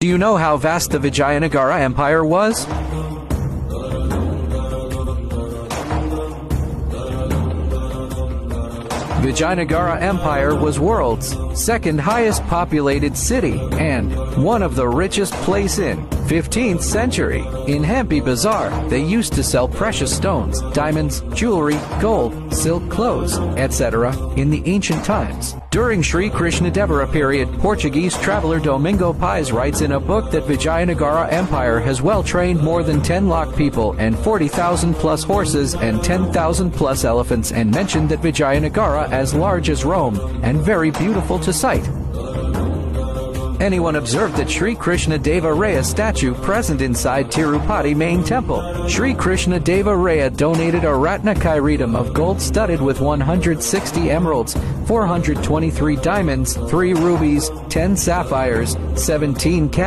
Do you know how vast the Vijayanagara Empire was? Vijayanagara Empire was world's second highest populated city and one of the richest place in 15th century. In Hampi Bazaar, they used to sell precious stones, diamonds, jewelry, gold, silk clothes, etc. in the ancient times. During Shri Krishna Deva Raya period, Portuguese traveler Domingo Paes writes in a book that Vijayanagara Empire has well trained more than 10 lakh people and 40,000 plus horses and 10,000 plus elephants, and mentioned that Vijayanagara as large as Rome and very beautiful to sight. Anyone observed that Shri Krishna Deva Raya statue present inside Tirupati main temple. Shri Krishna Deva Raya donated a Ratna Kairitam of gold studded with 160 emeralds, 423 diamonds, 3 rubies, 10 sapphires, 17 cat.